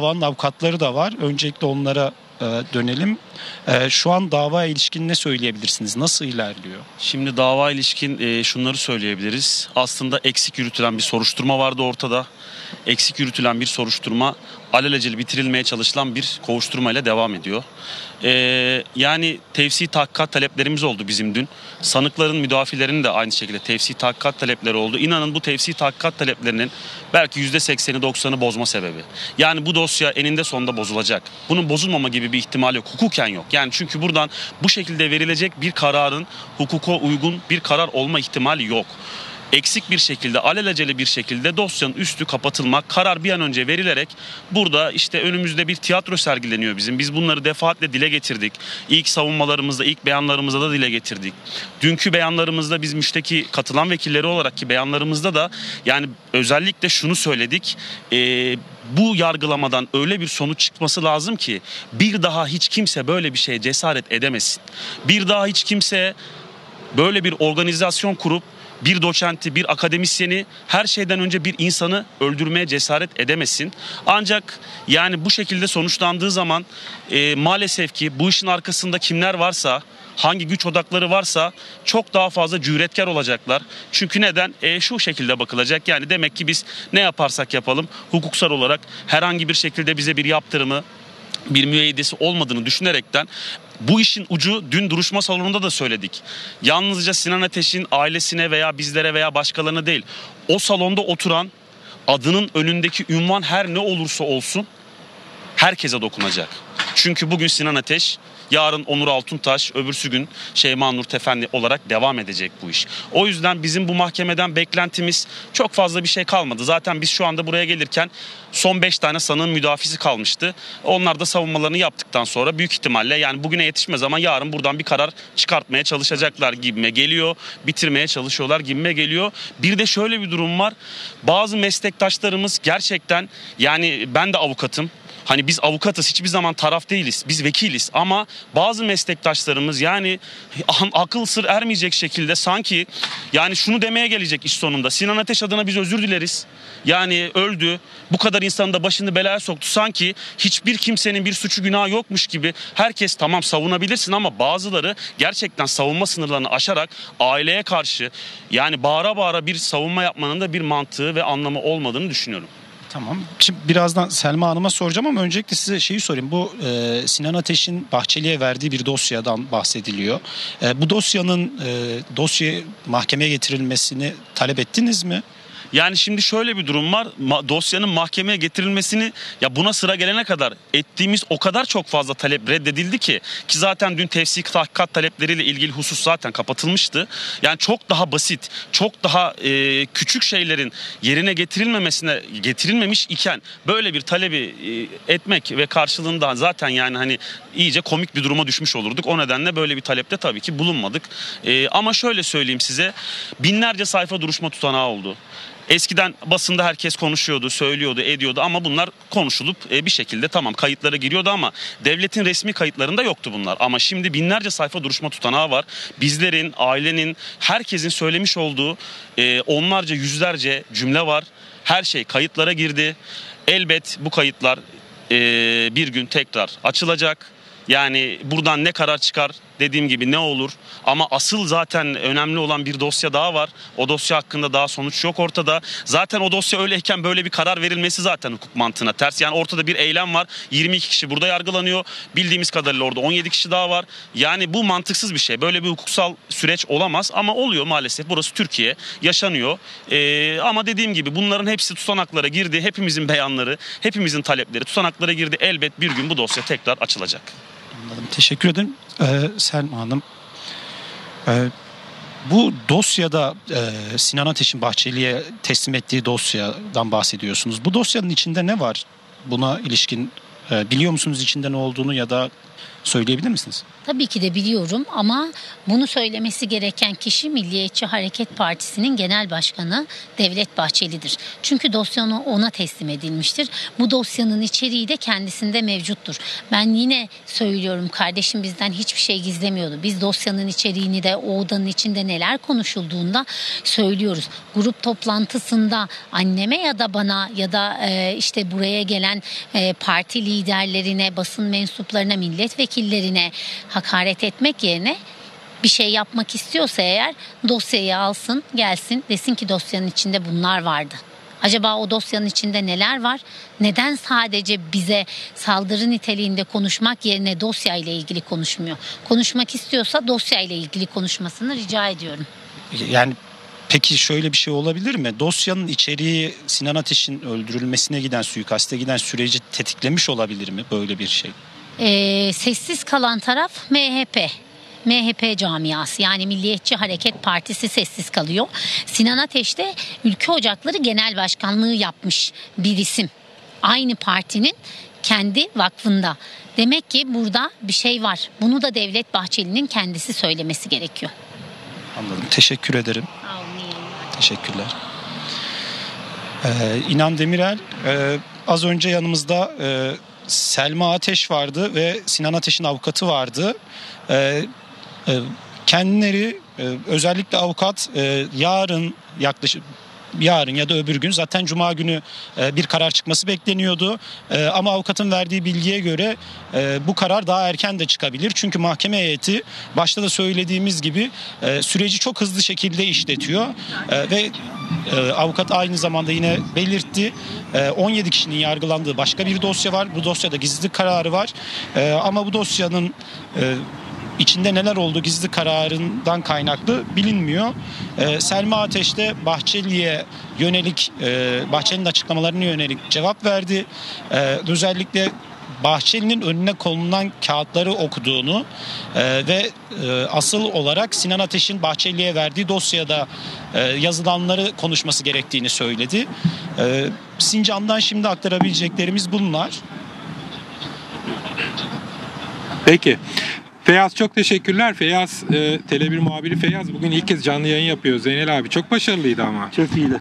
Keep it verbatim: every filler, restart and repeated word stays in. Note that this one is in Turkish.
Davanın avukatları da var. Öncelikle onlara e, dönelim. E, şu an dava ilişkin ne söyleyebilirsiniz? Nasıl ilerliyor? Şimdi dava ilişkin e, şunları söyleyebiliriz. Aslında eksik yürütülen bir soruşturma vardı ortada. Eksik yürütülen bir soruşturma alelacele bitirilmeye çalışılan bir kovuşturmayla devam ediyor. E, yani tevsi tahkikat taleplerimiz oldu bizim dün. Sanıkların, müdafilerin de aynı şekilde tevsi tahkikat talepleri oldu. İnanın bu tevsi tahkikat taleplerinin belki yüzde sekseni doksanı bozma sebebi. Yani bu dosya eninde sonunda bozulacak. Bunun bozulmama gibi bir ihtimal yok. Hukuken yok. Yani çünkü buradan bu şekilde verilecek bir kararın hukuka uygun bir karar olma ihtimali yok. Eksik bir şekilde, alelacele bir şekilde dosyanın üstü kapatılmak, karar bir an önce verilerek burada işte önümüzde bir tiyatro sergileniyor bizim. Biz bunları defaatle dile getirdik. İlk savunmalarımızda, ilk beyanlarımızda da dile getirdik. Dünkü beyanlarımızda biz müşteki katılan vekilleri olarak ki beyanlarımızda da yani özellikle şunu söyledik. Ee, bu yargılamadan öyle bir sonuç çıkması lazım ki bir daha hiç kimse böyle bir şeye cesaret edemesin. Bir daha hiç kimse böyle bir organizasyon kurup bir doçenti, bir akademisyeni, her şeyden önce bir insanı öldürmeye cesaret edemesin. Ancak yani bu şekilde sonuçlandığı zaman e, maalesef ki bu işin arkasında kimler varsa, hangi güç odakları varsa çok daha fazla cüretkar olacaklar. Çünkü neden? E, şu şekilde bakılacak. Yani demek ki biz ne yaparsak yapalım hukuksal olarak herhangi bir şekilde bize bir yaptırımı, bir müeyyidesi olmadığını düşünerekten bu işin ucu dün duruşma salonunda da söyledik. Yalnızca Sinan Ateş'in ailesine veya bizlere veya başkalarına değil, o salonda oturan adının önündeki ünvan her ne olursa olsun herkese dokunacak. Çünkü bugün Sinan Ateş, yarın Onur Altuntaş, öbürsü gün Şeymanur Efendi olarak devam edecek bu iş. O yüzden bizim bu mahkemeden beklentimiz çok fazla bir şey kalmadı. Zaten biz şu anda buraya gelirken son beş tane sanığın müdafisi kalmıştı. Onlar da savunmalarını yaptıktan sonra büyük ihtimalle yani bugüne yetişmez ama yarın buradan bir karar çıkartmaya çalışacaklar gibime geliyor. Bitirmeye çalışıyorlar gibime geliyor. Bir de şöyle bir durum var. Bazı meslektaşlarımız gerçekten yani ben de avukatım. Hani biz avukatız, hiçbir zaman taraf değiliz, biz vekiliz ama bazı meslektaşlarımız yani akıl sır ermeyecek şekilde sanki yani şunu demeye gelecek iş sonunda. Sinan Ateş adına biz özür dileriz. Yani öldü, bu kadar insanın da başını belaya soktu, sanki hiçbir kimsenin bir suçu günahı yokmuş gibi herkes tamam savunabilirsin ama bazıları gerçekten savunma sınırlarını aşarak aileye karşı yani bağıra bağıra bir savunma yapmanın da bir mantığı ve anlamı olmadığını düşünüyorum. Tamam. Şimdi birazdan Selma Hanım'a soracağım ama öncelikle size şeyi sorayım. Bu e, Sinan Ateş'in Bahçeli'ye verdiği bir dosyadan bahsediliyor. E, bu dosyanın e, dosya mahkemeye getirilmesini talep ettiniz mi? Yani şimdi şöyle bir durum var. Dosyanın mahkemeye getirilmesini ya buna sıra gelene kadar ettiğimiz o kadar çok fazla talep reddedildi ki ki zaten dün tefsik tahkikat talepleriyle ilgili husus zaten kapatılmıştı. Yani çok daha basit, çok daha e, küçük şeylerin yerine getirilmemesine getirilmemiş iken böyle bir talebi e, etmek ve karşılığında zaten yani hani iyice komik bir duruma düşmüş olurduk. O nedenle böyle bir talepte tabii ki bulunmadık. E, ama şöyle söyleyeyim size. Binlerce sayfa duruşma tutanağı oldu. Eskiden basında herkes konuşuyordu, söylüyordu, ediyordu ama bunlar konuşulup bir şekilde tamam kayıtlara giriyordu ama devletin resmi kayıtlarında yoktu bunlar. Ama şimdi binlerce sayfa duruşma tutanağı var. Bizlerin, ailenin, herkesin söylemiş olduğu onlarca, yüzlerce cümle var. Her şey kayıtlara girdi. Elbet bu kayıtlar bir gün tekrar açılacak. Yani buradan ne karar çıkar, dediğim gibi ne olur ama asıl zaten önemli olan bir dosya daha var. O dosya hakkında daha sonuç yok ortada. Zaten o dosya öyleyken böyle bir karar verilmesi zaten hukuk mantığına ters. Yani ortada bir eylem var. yirmi iki kişi burada yargılanıyor. Bildiğimiz kadarıyla orada on yedi kişi daha var. Yani bu mantıksız bir şey. Böyle bir hukuksal süreç olamaz ama oluyor maalesef. Burası Türkiye. Yaşanıyor. Ee, ama dediğim gibi bunların hepsi tutanaklara girdi. Hepimizin beyanları, hepimizin talepleri tutanaklara girdi. Elbet bir gün bu dosya tekrar açılacak. Anladım. Teşekkür ederim. Ee, Selma Hanım, ee, bu dosyada e, Sinan Ateş'in Bahçeli'ye teslim ettiği dosyadan bahsediyorsunuz. Bu dosyanın içinde ne var? Buna ilişkin e, biliyor musunuz içinde ne olduğunu ya da Söyleyebilir misiniz? Tabii ki de biliyorum ama bunu söylemesi gereken kişi Milliyetçi Hareket Partisi'nin genel başkanı Devlet Bahçeli'dir. Çünkü dosyanın ona teslim edilmiştir. Bu dosyanın içeriği de kendisinde mevcuttur. Ben yine söylüyorum, kardeşim bizden hiçbir şey gizlemiyordu. Biz dosyanın içeriğini de o odanın içinde neler konuşulduğunda söylüyoruz. Grup toplantısında anneme ya da bana ya da işte buraya gelen parti liderlerine, basın mensuplarına, milletvekillerine hakaret etmek yerine bir şey yapmak istiyorsa eğer dosyayı alsın, gelsin, desin ki dosyanın içinde bunlar vardı. Acaba o dosyanın içinde neler var? Neden sadece bize saldırı niteliğinde konuşmak yerine dosyayla ilgili konuşmuyor? Konuşmak istiyorsa dosyayla ilgili konuşmasını rica ediyorum. Yani peki şöyle bir şey olabilir mi? Dosyanın içeriği Sinan Ateş'in öldürülmesine giden, suikaste giden süreci tetiklemiş olabilir mi böyle bir şey? Ee, sessiz kalan taraf M H P. M H P camiası, yani Milliyetçi Hareket Partisi sessiz kalıyor. Sinan Ateş de Ülkü Ocakları Genel Başkanlığı yapmış bir isim. Aynı partinin kendi vakfında. Demek ki burada bir şey var. Bunu da Devlet Bahçeli'nin kendisi söylemesi gerekiyor. Anladım. Teşekkür ederim. Teşekkürler. Ee, İnan Demirel, e, az önce yanımızda e, Selma Ateş vardı ve Sinan Ateş'in avukatı vardı. E, e, kendileri e, özellikle avukat e, yarın yaklaşık yarın ya da öbür gün, zaten Cuma günü bir karar çıkması bekleniyordu. Ama avukatın verdiği bilgiye göre bu karar daha erken de çıkabilir. Çünkü mahkeme heyeti başta da söylediğimiz gibi süreci çok hızlı şekilde işletiyor. Ve avukat aynı zamanda yine belirtti, on yedi kişinin yargılandığı başka bir dosya var. Bu dosyada gizlilik kararı var. Ama bu dosyanın İçinde neler oldu gizli kararından kaynaklı bilinmiyor. Ee, Selma Ateş de Bahçeli'ye yönelik, e, Bahçeli'nin açıklamalarına yönelik cevap verdi. Ee, özellikle Bahçeli'nin önüne konulan kağıtları okuduğunu e, ve e, asıl olarak Sinan Ateş'in Bahçeli'ye verdiği dosyada e, yazılanları konuşması gerektiğini söyledi. E, Sincan'dan şimdi aktarabileceklerimiz bunlar. Peki. Feyyaz, çok teşekkürler. Feyyaz, e, Tele bir muhabiri Feyyaz bugün ilk kez canlı yayın yapıyor. Zeynel abi çok başarılıydı ama. Çok iyiydi.